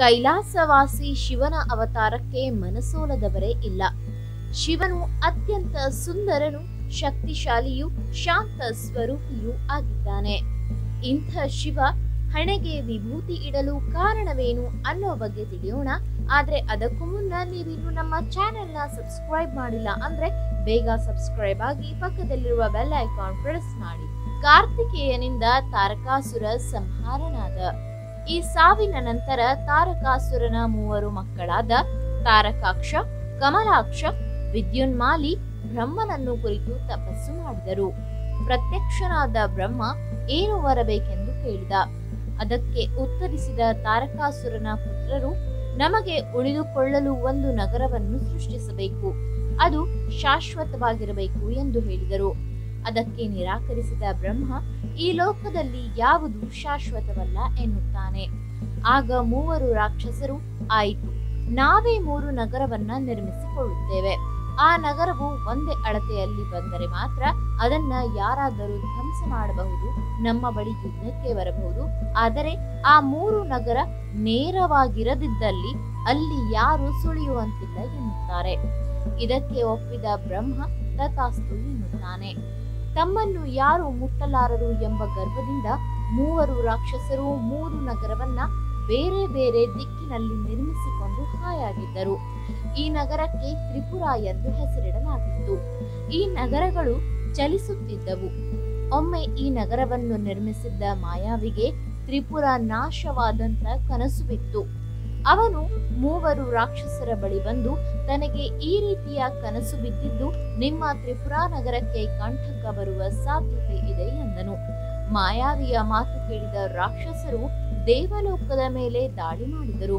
ಕೈಲಾಸವಾಸಿ ಶಿವನ ಅವತಾರಕ್ಕೆ ಮನಸೋಲದವರೇ ಇಲ್ಲ. ಶಿವನು ಅತ್ಯಂತ ಸುಂದರನು, ಶಕ್ತಿಶಾಲಿಯು, ಶಾಂತ ಸ್ವರೂಪಿಯೂ ಆಗಿದ್ದಾನೆ. ಇಂಥ ಶಿವ ಹಣೆಗೆ ವಿಭೂತಿ ಇಡಲು ಕಾರಣವೇನು ಅನ್ನೋ ಬಗ್ಗೆ ತಿಳಿಯೋಣ. ಆದ್ರೆ ಅದಕ್ಕೂ ಮುನ್ನ ನೀವಿನ್ನು ನಮ್ಮ ಚಾನೆಲ್ನ ಸಬ್ಸ್ಕ್ರೈಬ್ ಮಾಡಿಲ್ಲ ಅಂದ್ರೆ ಬೇಗ ಸಬ್ಸ್ಕ್ರೈಬ್ ಆಗಿ ಪಕ್ಕದಲ್ಲಿರುವ ಬೆಲ್ ಐಕಾನ್ ಪ್ರೆಸ್ ಮಾಡಿ. ಕಾರ್ತಿಕೇಯನಿಂದ ತಾರಕಾಸುರ ಸಂಹಾರನಾದ. ಈ ಸಾವಿನ ನಂತರ ತಾರಕಾಸುರನ ಮೂವರು ಮಕ್ಕಳಾದ ತಾರಕಾಕ್ಷ, ಕಮಲಾಕ್ಷ, ವಿದ್ಯುನ್ಮಾಲಿ ಬ್ರಹ್ಮನನ್ನು ಕುರಿತು ತಪಸ್ಸು ಮಾಡಿದರು. ಪ್ರತ್ಯಕ್ಷನಾದ ಬ್ರಹ್ಮ ಏನು ವರಬೇಕೆಂದು ಕೇಳಿದ. ಅದಕ್ಕೆ ಉತ್ತರಿಸಿದ ತಾರಕಾಸುರನ ಪುತ್ರರು, ನಮಗೆ ಉಳಿದುಕೊಳ್ಳಲು ಒಂದು ನಗರವನ್ನು ಸೃಷ್ಟಿಸಬೇಕು, ಅದು ಶಾಶ್ವತವಾಗಿರಬೇಕು ಎಂದು ಹೇಳಿದರು. ಅದಕ್ಕೆ ನಿರಾಕರಿಸಿದ ಬ್ರಹ್ಮ ಈ ಲೋಕದಲ್ಲಿ ಯಾವುದು ಶಾಶ್ವತವಲ್ಲ ಎನ್ನುತ್ತಾನೆ. ಆಗ ಮೂವರು ರಾಕ್ಷಸರು, ಆಯಿತು, ನಾವೇ ಮೂರು ನಗರವನ್ನ ನಿರ್ಮಿಸಿಕೊಳ್ಳುತ್ತೇವೆ. ಆ ನಗರವು ಒಂದೇ ಅಳತೆಯಲ್ಲಿ ಬಂದರೆ ಮಾತ್ರ ಅದನ್ನ ಯಾರಾದರೂ ಧ್ವಂಸ ಮಾಡಬಹುದು, ನಮ್ಮ ಬಳಿ ಯುದ್ಧಕ್ಕೆ ಬರಬಹುದು. ಆದರೆ ಆ ಮೂರು ನಗರ ನೇರವಾಗಿರದಿದ್ದಲ್ಲಿ ಅಲ್ಲಿ ಯಾರು ಸುಳಿಯುವಂತಿಲ್ಲ ಎನ್ನುತ್ತಾರೆ. ಇದಕ್ಕೆ ಒಪ್ಪಿದ ಬ್ರಹ್ಮ ತಥಾಸ್ತು ಎನ್ನುತ್ತಾನೆ. ತಮ್ಮನ್ನು ಯಾರು ಮುಟ್ಟಲಾರರು ಎಂಬ ಗರ್ವದಿಂದ ಮೂವರು ರಾಕ್ಷಸರು ಮೂರು ನಗರವನ್ನ ಬೇರೆ ಬೇರೆ ದಿಕ್ಕಿನಲ್ಲಿ ನಿರ್ಮಿಸಿಕೊಂಡು ಹಾಯಾಗಿದ್ದರು. ಈ ನಗರಕ್ಕೆ ತ್ರಿಪುರ ಎಂದು ಹೆಸರಿಡಲಾಗಿತ್ತು. ಈ ನಗರಗಳು ಚಲಿಸುತ್ತಿದ್ದವು. ಒಮ್ಮೆ ಈ ನಗರವನ್ನು ನಿರ್ಮಿಸಿದ್ದ ಮಾಯಾವಿಗೆ ತ್ರಿಪುರ ನಾಶವಾದಂತ ಕನಸು ಬಿತ್ತು. ಅವನು ಮೂವರು ರಾಕ್ಷಸರ ಬಳಿ ಬಂದು, ತನಗೆ ಈ ರೀತಿಯ ಕನಸು ಬಿದ್ದಿದ್ದು ನಿಮ್ಮ ತ್ರಿಪುರ ನಗರಕ್ಕೆ ಕಂಠಕ ಬರುವ ಸಾಧ್ಯತೆ ಇದೆ ಎಂದನು. ಮಾಯಾವಿಯ ಮಾತು ಕೇಳಿದ ರಾಕ್ಷಸರು ದೇವಲೋಕದ ಮೇಲೆ ದಾಳಿ ಮಾಡಿದರು.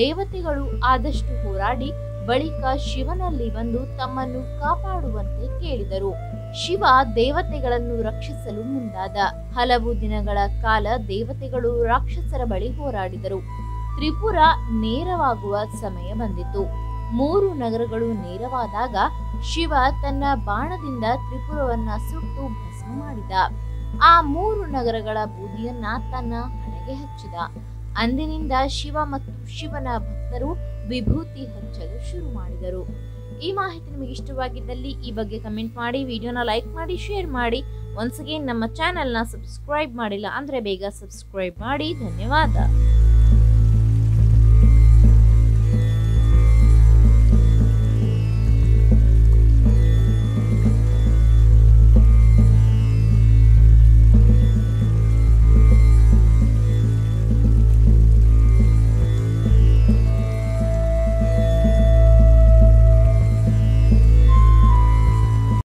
ದೇವತೆಗಳು ಆದಷ್ಟು ಹೋರಾಡಿ ಬಳಿಕ ಶಿವನಲ್ಲಿ ಬಂದು ತಮ್ಮನ್ನು ಕಾಪಾಡುವಂತೆ ಕೇಳಿದರು. ಶಿವ ದೇವತೆಗಳನ್ನು ರಕ್ಷಿಸಲು ಮುಂದಾದ. ಹಲವು ದಿನಗಳ ಕಾಲ ದೇವತೆಗಳು ರಾಕ್ಷಸರ ಬಳಿ ಹೋರಾಡಿದರು. ತ್ರಿಪುರ ನೇರವಾಗುವ ಸಮಯ ಬಂದಿತು. ಮೂರು ನಗರಗಳು ನೇರವಾದಾಗ ಶಿವ ತನ್ನ ಬಾಣದಿಂದ ತ್ರಿಪುರವನ್ನ ಸುಟ್ಟು ಭಸ್ಮ ಮಾಡಿದ. ಆ ಮೂರು ನಗರಗಳ ಬೂದಿಯನ್ನ ತನ್ನ ಹಣೆಗೆ ಹಚ್ಚಿದ. ಅಂದಿನಿಂದ ಶಿವ ಮತ್ತು ಶಿವನ ಭಕ್ತರು ವಿಭೂತಿ ಹಚ್ಚಲು ಶುರು ಮಾಡಿದರು. ಈ ಮಾಹಿತಿ ನಿಮಗೆ ಇಷ್ಟವಾಗಿದ್ದಲ್ಲಿ ಈ ಬಗ್ಗೆ ಕಮೆಂಟ್ ಮಾಡಿ, ವಿಡಿಯೋನ ಲೈಕ್ ಮಾಡಿ, ಶೇರ್ ಮಾಡಿ. ಒನ್ಸ್ ಅಗೇನ್, ನಮ್ಮ ಚಾನೆಲ್ನ ಸಬ್ಸ್ಕ್ರೈಬ್ ಮಾಡಿಲ್ಲ ಅಂದ್ರೆ ಬೇಗ ಸಬ್ಸ್ಕ್ರೈಬ್ ಮಾಡಿ. ಧನ್ಯವಾದ.